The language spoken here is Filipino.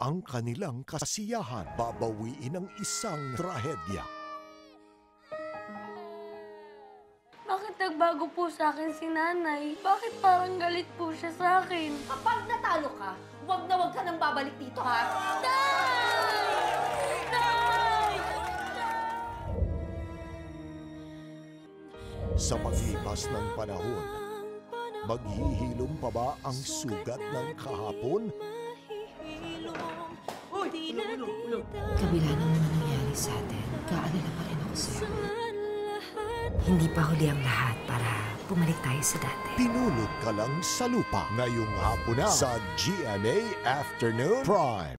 ang kanilang kasiyahan. Babawiin ang isang trahedya. Bakit nagbago po sa akin si nanay? Bakit parang galit po siya sa akin? Kapag natalo ka, wag ka nang babalik dito, ha? Dad! Sa paglipas ng panahon, maghihilom pa ba ang sugat ng kahapon? Kabila ng mga nangyari sa atin, kaalala pa rin ako sa'yo. Hindi pa huli ang lahat para bumalik tayo sa dati. Pinulot ka lang sa lupa ngayong hapon na sa GMA Afternoon Prime.